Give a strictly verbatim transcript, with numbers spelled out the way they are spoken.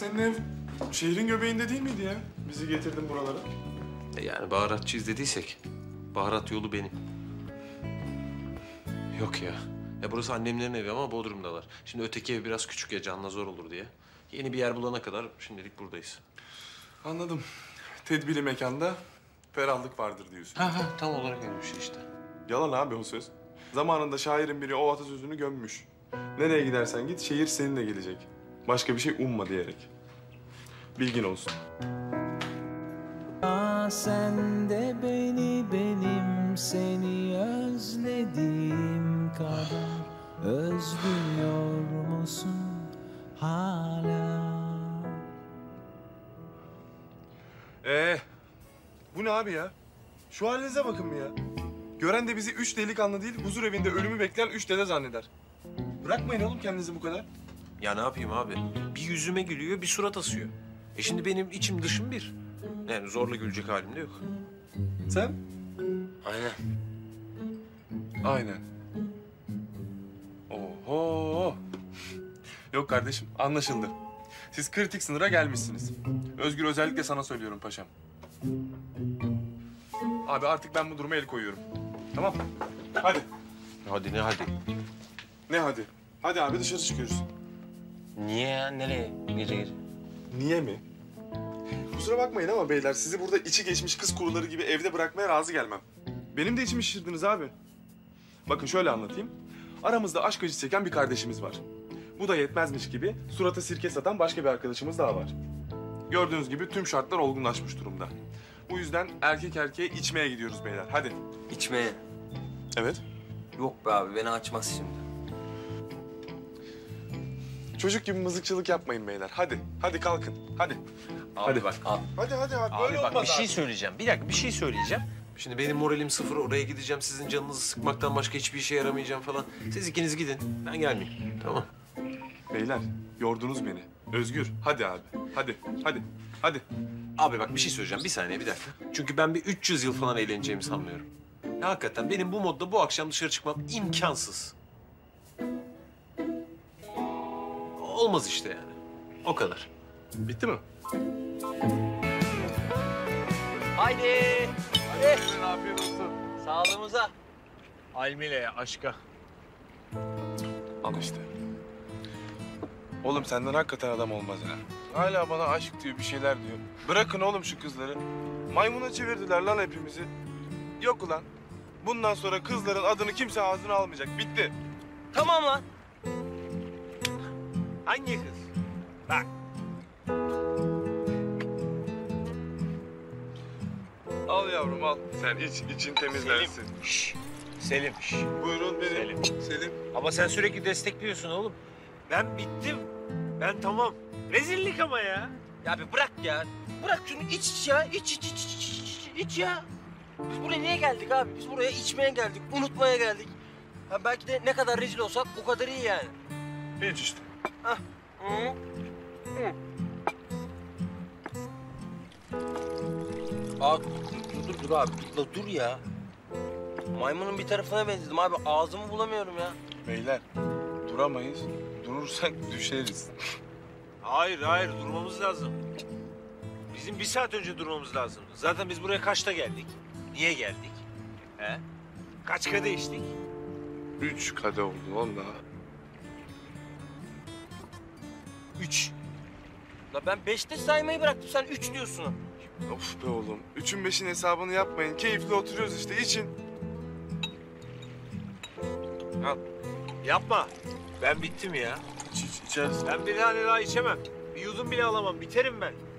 senin ev şehrin göbeğinde değil miydi ya? Bizi getirdin buralara. E yani baharatçıyız dediysek, baharat yolu benim. Yok ya. Ya burası annemlerin evi ama Bodrum'dalar. Şimdi öteki ev biraz küçük ya, canla zor olur diye. Yeni bir yer bulana kadar şimdilik buradayız. Anladım. Tedbirli mekanda ferahlık vardır diyorsun. Ha ha, tam olarak öyle bir şey işte. Yalan abi o söz. Zamanında şairin biri o atasözünü gömmüş. Nereye gidersen git, şehir seninle gelecek. Başka bir şey umma diyerek. Bilgin olsun. Aa, sen de beni benim seni özlediğim kadar özlüyor musun hala? Ee, bu ne abi ya? Şu halinize bakın mı ya? Gören de bizi üç delikanlı değil, huzur evinde ölümü bekleyen üç dede zanneder. Bırakmayın oğlum kendinizi bu kadar. Ya ne yapayım abi? Bir yüzüme gülüyor, bir surat asıyor. E şimdi benim içim dışım bir. Yani zorla gülecek halim de yok. Sen? Aynen. Aynen. Oho! Yok kardeşim, anlaşıldı. Siz kritik sınıra gelmişsiniz. Özgür, özellikle sana söylüyorum paşam. Abi artık ben bu duruma el koyuyorum. Tamam mı? Hadi. Hadi ne hadi? Ne hadi? Hadi abi dışarı çıkıyoruz. Niye? Nereye? Nereye? Niye mi? Kusura bakmayın ama beyler, sizi burada içi geçmiş kız kuruları gibi evde bırakmaya razı gelmem. Benim de içimi şişirdiniz abi. Bakın şöyle anlatayım. Aramızda aşk acısı çeken bir kardeşimiz var. Bu da yetmezmiş gibi surata sirke satan başka bir arkadaşımız daha var. Gördüğünüz gibi tüm şartlar olgunlaşmış durumda. Bu yüzden erkek erkeğe içmeye gidiyoruz beyler. Hadi. İçmeye? Evet. Yok be abi, beni açmaz şimdi. Çocuk gibi mızıkçılık yapmayın beyler. Hadi, hadi kalkın. Hadi. Abi hadi bak. Abi. Hadi hadi abi. Abi böyle bak, olmaz bir şey abi. Söyleyeceğim. Bir dakika bir şey söyleyeceğim. Şimdi benim moralim sıfır, oraya gideceğim. Sizin canınızı sıkmaktan başka hiçbir işe yaramayacağım falan. Siz ikiniz gidin. Ben gelmeyeyim. Tamam. Beyler, yordunuz beni. Özgür, hadi abi. Hadi, hadi, hadi. Abi bak bir şey söyleyeceğim. Bir saniye, bir dakika. Çünkü ben bir üç yüz yıl falan eğleneceğimi sanmıyorum. Ya, hakikaten benim bu modda bu akşam dışarı çıkmam imkansız. Olmaz işte yani. O kadar. Bitti mi? Haydi. Haydi. Afiyet olsun. Sağlığımıza. Almile'ye, aşka. Al işte. Oğlum senden hakikaten adam olmaz ha. Hala bana aşık diyor, bir şeyler diyor. Bırakın oğlum şu kızları. Maymuna çevirdiler lan hepimizi. Yok ulan. Bundan sonra kızların adını kimse ağzına almayacak. Bitti. Tamam lan. Hangi kız? Bak. Al yavrum al. Sen iç, için temizlensin. Selim. Şş. Selim. Şş. Buyurun benim. Selim. Selim. Ama sen sürekli destekliyorsun oğlum. Ben bittim. Ben tamam. Rezillik ama ya. Ya bir bırak ya. Bırak şunu iç iç ya. İç iç iç iç iç iç ya. Biz buraya niye geldik abi? Biz buraya içmeye geldik. Unutmaya geldik. Ha belki de ne kadar rezil olsak o kadar iyi yani. İç işte. Ah. Hmm. Hmm. Aa, dur dur dur abi, dur, dur ya. Maymunun bir tarafına benzedim abi, ağzımı bulamıyorum ya. Beyler, duramayız. Durursak düşeriz. Hayır hayır, durmamız lazım. Bizim bir saat önce durmamız lazım. Zaten biz buraya kaçta geldik? Niye geldik? He? Kaç kadeh içtik? Üç kadeh oldu vallahi. Üç. La ben beşte saymayı bıraktım, sen üç diyorsun. Of be oğlum, üçün beşin hesabını yapmayın. Keyifli oturuyoruz işte, için. Al. Yapma. Ben bittim ya. İç, iç, içeriz. Ben bir tane daha içemem. Bir yudum bile alamam, biterim ben.